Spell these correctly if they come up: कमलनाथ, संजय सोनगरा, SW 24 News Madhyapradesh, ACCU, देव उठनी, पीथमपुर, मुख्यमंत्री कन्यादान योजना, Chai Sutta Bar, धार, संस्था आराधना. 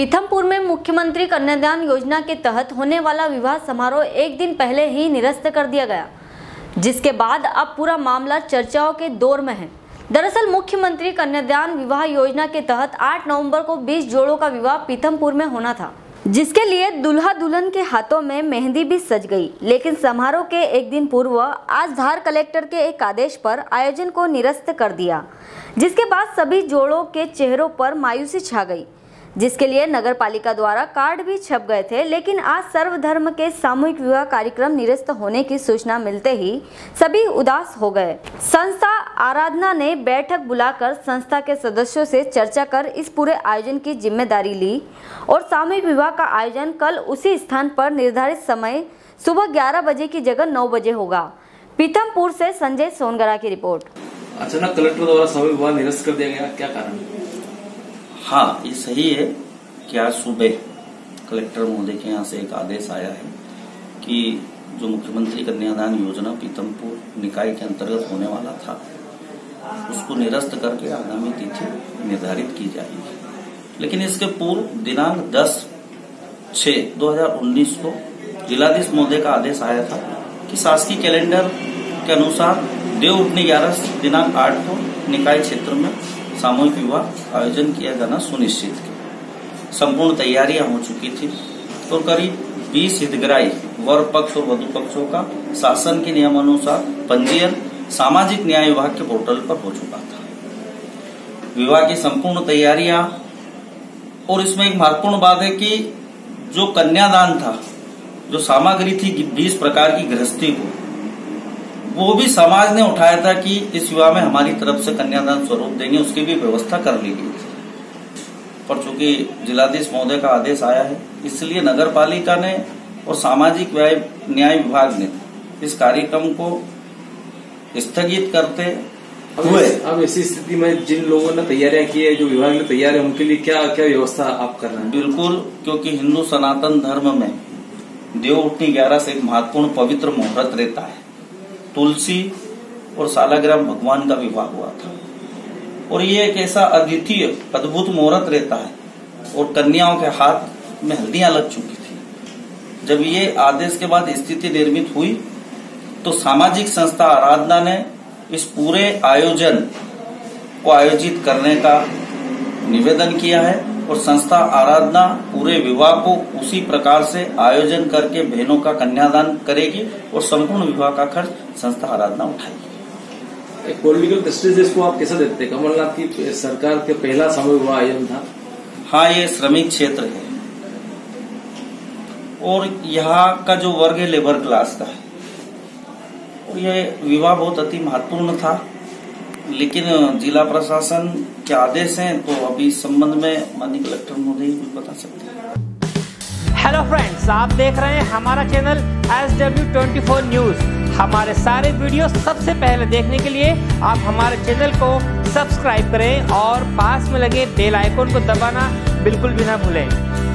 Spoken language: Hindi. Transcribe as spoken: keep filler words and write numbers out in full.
पीथमपुर में मुख्यमंत्री कन्यादान योजना के तहत होने वाला विवाह समारोह एक दिन पहले ही निरस्त कर दिया गया, जिसके बाद अब पूरा मामला चर्चाओं के दौर में है। दरअसल मुख्यमंत्री कन्यादान विवाह योजना के तहत आठ नवंबर को बीस जोड़ों का विवाह पीथमपुर में होना था, जिसके लिए दुल्हा दुल्हन के हाथों में मेहंदी भी सज गई। लेकिन समारोह के एक दिन पूर्व आज धार कलेक्टर के एक आदेश पर आयोजन को निरस्त कर दिया, जिसके बाद सभी जोड़ों के चेहरों पर मायूसी छा गई, जिसके लिए नगर पालिका द्वारा कार्ड भी छप गए थे। लेकिन आज सर्वधर्म के सामूहिक विवाह कार्यक्रम निरस्त होने की सूचना मिलते ही सभी उदास हो गए। संस्था आराधना ने बैठक बुलाकर संस्था के सदस्यों से चर्चा कर इस पूरे आयोजन की जिम्मेदारी ली और सामूहिक विवाह का आयोजन कल उसी स्थान पर निर्धारित समय सुबह ग्यारह बजे की जगह नौ बजे होगा। पीथमपुर से संजय सोनगरा की रिपोर्ट। अचानक कलेक्टर द्वारा सामूहिक विवाह निरस्त कर दिया गया, क्या कारण? हाँ, ये सही है कि आज सुबह कलेक्टर महोदय के यहाँ से एक आदेश आया है कि जो मुख्यमंत्री कन्यादान योजना पीथमपुर निकाय के अंतर्गत होने वाला था उसको निरस्त करके आगामी तिथि निर्धारित की जाएगी। लेकिन इसके पूर्व दिनांक दस छह दो हजार उन्नीस को जिलाधीश महोदय का आदेश आया था कि शासकीय कैलेंडर के अनुसार देव उठनी ग्यारह दिनांक आठ को निकाय क्षेत्र में सामूहिक विवाह आयोजन किया जाना सुनिश्चित किया। संपूर्ण तैयारियां हो चुकी थी और तो करीब बीस हितग्राही वर पक्ष और वधु पक्षों का शासन के नियमानुसार पंजीयन सामाजिक न्याय विभाग के पोर्टल पर हो चुका था। विवाह की संपूर्ण तैयारियां और इसमें एक महत्वपूर्ण बात है कि जो कन्यादान था, जो सामग्री थी बीस प्रकार की गृहस्थी को, वो भी समाज ने उठाया था कि इस विवाह में हमारी तरफ से कन्यादान स्वरूप देंगे, उसकी भी व्यवस्था कर ली गई थी। पर चूंकि जिलाधीश महोदय का आदेश आया है इसलिए नगर पालिका ने और सामाजिक न्याय विभाग ने इस कार्यक्रम को स्थगित करते हुए अब ऐसी स्थिति में जिन लोगों ने तैयारियां की है, जो विवाह में तैयार है, उनके लिए क्या क्या व्यवस्था आप कर रहे हैं? बिल्कुल, क्योंकि हिंदू सनातन धर्म में देव उठनी ग्यारह से एक महत्वपूर्ण पवित्र मुहूर्त रहता है। तुलसी और सालाग्राम भगवान का विवाह हुआ था और ये एक ऐसा अद्वितीय अद्भुत मुहूर्त रहता है और कन्याओं के हाथ में हल्दियां लग चुकी थी। जब ये आदेश के बाद स्थिति निर्मित हुई तो सामाजिक संस्था आराधना ने इस पूरे आयोजन को आयोजित करने का निवेदन किया है और संस्था आराधना पूरे विवाह को उसी प्रकार से आयोजन करके बहनों का कन्यादान करेगी और संपूर्ण विवाह का खर्च संस्था आराधना उठाएगी। एक पॉलिटिकल दृष्टि से इसको आप कैसे देखते हैं? कमलनाथ की सरकार के पहला सामूहिक विवाह आयोजन था। हाँ, ये श्रमिक क्षेत्र है और यहाँ का जो वर्ग है लेबर क्लास का है और ये विवाह बहुत अति महत्वपूर्ण था। लेकिन जिला प्रशासन के आदेश हैं तो अभी इस संबंध में माननीय कलेक्टर महोदय ही कुछ बता सकते हैं। हेलो फ्रेंड्स, आप देख रहे हैं हमारा चैनल एस डब्ल्यू चौबीस न्यूज। हमारे सारे वीडियो सबसे पहले देखने के लिए आप हमारे चैनल को सब्सक्राइब करें और पास में लगे बेल आइकन को दबाना बिल्कुल भी ना भूलें।